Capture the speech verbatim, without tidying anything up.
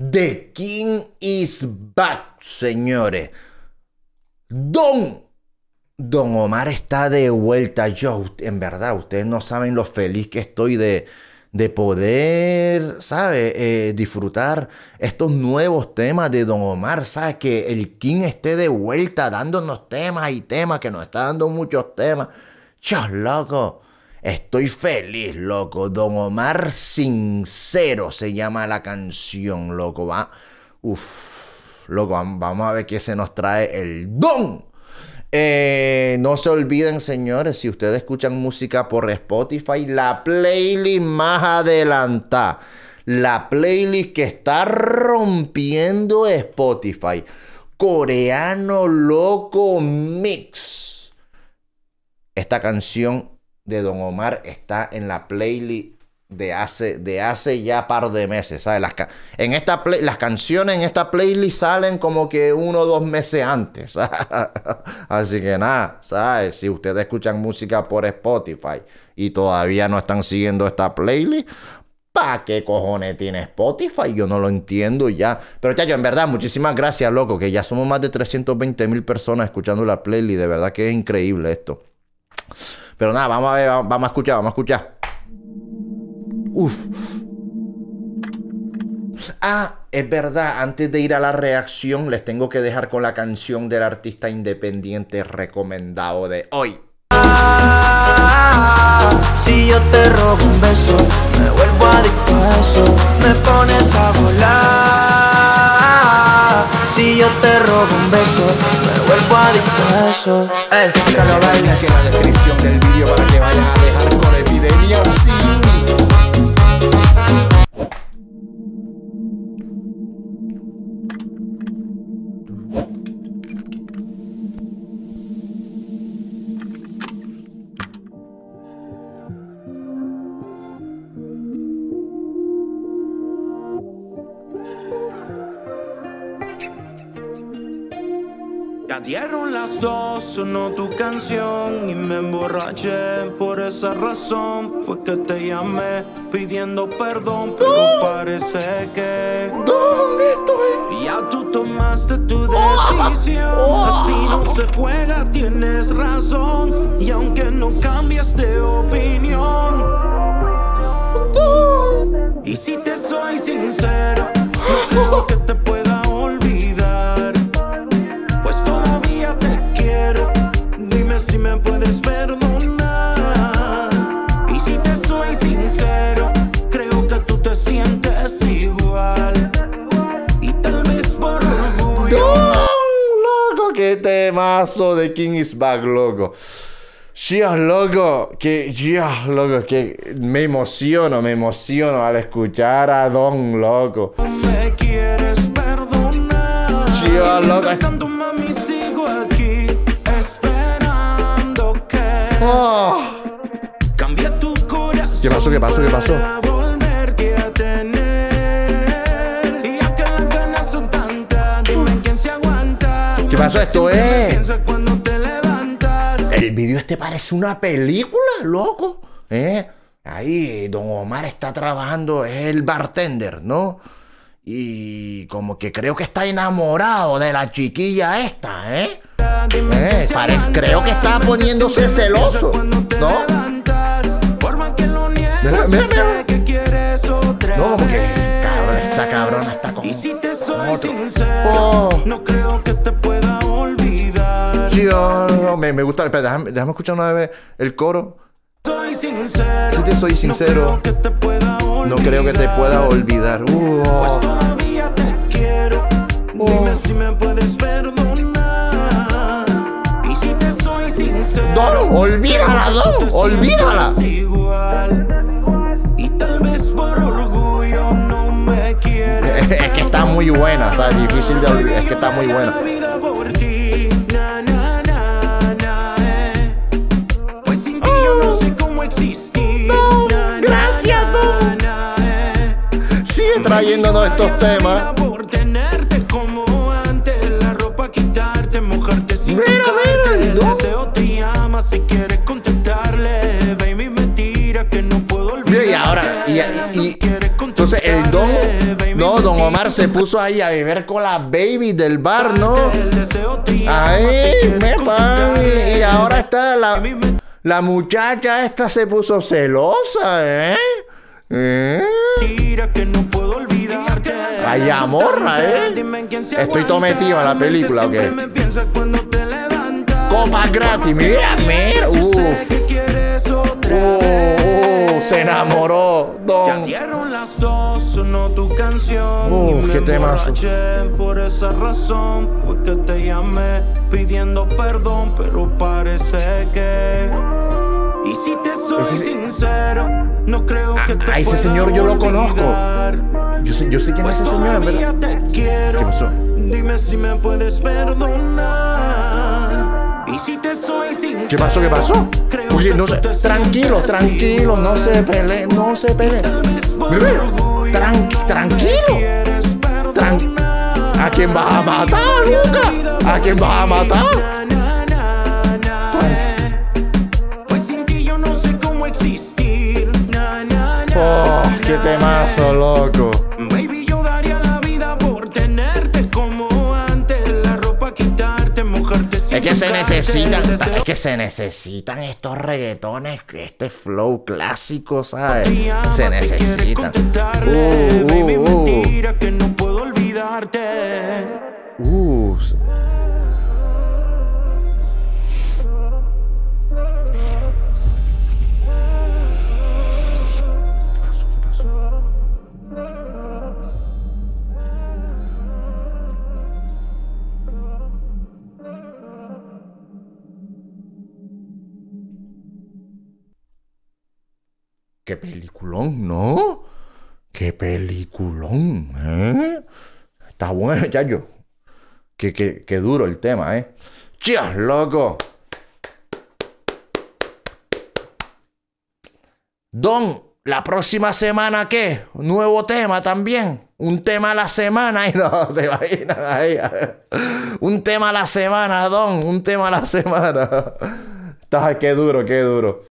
The King is back, señores. Don Don Omar está de vuelta. Yo, en verdad, ustedes no saben lo feliz que estoy de, de poder, ¿sabes? Eh, disfrutar estos nuevos temas de Don Omar, ¿sabes? Que el King esté de vuelta dándonos temas y temas, que nos está dando muchos temas. Chos, loco. Estoy feliz, loco. Don Omar, Sincero se llama la canción, loco. Va. Uf, loco, vamos a ver qué se nos trae el Don. Eh, no se olviden, señores, si ustedes escuchan música por Spotify, la playlist más adelantada. La playlist que está rompiendo Spotify. Coreano Loco Mix. Esta canción de Don Omar está en la playlist de hace, de hace ya par de meses, ¿sabes? Las, en esta play, las canciones en esta playlist salen como que uno o dos meses antes, ¿sabes? Así que nada, ¿sabes? Si ustedes escuchan música por Spotify y todavía no están siguiendo esta playlist, ¿para qué cojones tiene Spotify? Yo no lo entiendo ya. Pero chacho, en verdad, muchísimas gracias, loco, que ya somos más de trescientos veinte mil personas escuchando la playlist. De verdad que es increíble esto. Pero nada, vamos a ver, vamos a escuchar, vamos a escuchar. Uf. Ah, es verdad, antes de ir a la reacción, les tengo que dejar con la canción del artista independiente recomendado de hoy. Ah, si yo te robo un beso, me vuelvo adicto a eso, me pones a volar. Si yo te robo un beso, me vuelvo adicto a eso. Ey, que lo bailes. En la descripción del vídeo para que vayas a dejar con Epidemia. Sí. Ya dieron las dos, sonó tu canción y me emborraché. Por esa razón fue que te llamé pidiendo perdón, pero no parece que ¿dónde estoy? Ya tú tomaste tu decisión. Oh, oh. Así no se juega, tienes razón. Y aunque no cambies de opinión, oh, y si te soy sincero, no creo que te pueda. Temazo de King is back, loco. Dios, loco, que Dios, loco, que me emociono, me emociono al escuchar a Don, loco. Me quieres perdonar. Dios, loco. Tanto, mami, sigo aquí esperando que oh. Cambia tu corazón. ¿Qué pasó? ¿Qué pasó? ¿Qué pasó? ¿Qué pasó? Esto es. El video este parece una película, loco. ¿Eh? Ahí Don Omar está trabajando, es el bartender, ¿no? Y como que creo que está enamorado de la chiquilla esta, ¿eh? ¿Eh? Parece, creo que está poniéndose celoso, ¿no? Mira, mira, mira. No, como que cabrón, esa cabrona está con, con otro. Oh. No creo que te pueda olvidar. Yo, me, me gusta. Espera, déjame, déjame escuchar una vez el coro. Soy sincero. Si te soy sincero, no creo que te pueda olvidar. No creo que te pueda olvidar. Uh, oh. Pues todavía te quiero. Oh. Dime si me puedes perdonar. Y si te soy sincero. Don, olvídala, Don. Olvídala. Es que está muy buena, ¿sabes? Difícil de olvidar, es que está muy buena. Oh, no, gracias, no. Sigue trayéndonos estos temas. Mira, mira, no. Y ahora, y, y, y, entonces el Don, no, Don Don Omar se puso ahí a beber con la baby del bar, ¿no? Ahí, mepa. Y ahora está la, la muchacha esta se puso celosa, ¿eh? ¿Eh? Vaya morra, ¿eh? Estoy todo metido en la película, ¿ok? Copas gratis, mira, mira. Uf. Uh, se enamoró, Don. Uh, qué temazo. Por esa razón fue que te llamé pidiendo perdón, pero parece que. Y si te soy sincero, no creo que te. A ese señor yo lo conozco. Yo sé, yo sé quién es ese señor, ¿verdad? ¿Qué pasó? Dime si me puedes perdonar. Y si te soy sincero. ¿Qué pasó? ¿Qué pasó? Oye, no se, tranquilo, tranquilo, no se peleen, no se peleen. Bebé, tran, tranquilo. Tran, ¿a quién vas a matar, Luca? ¿A quién vas a matar? Pues sin ti yo no sé cómo existir. Oh, qué temazo, loco. Baby, yo daría la vida por tenerte como antes. La ropa quitarte, mojarte. Es que se necesitan, es que se necesitan estos reggaetones, este flow clásico, ¿sabes? Se necesitan. Uh, uh, uh. Uh. ¡Qué peliculón, no! ¡Qué peliculón! ¿Eh? Está bueno, ya yo. Qué, qué, qué duro el tema, ¿eh? ¡Chías, loco! Don, la próxima semana, ¿qué? Nuevo tema también. Un tema a la semana. Y no, se imaginan ahí. Un tema a la semana, Don. Un tema a la semana. Está, qué duro, qué duro.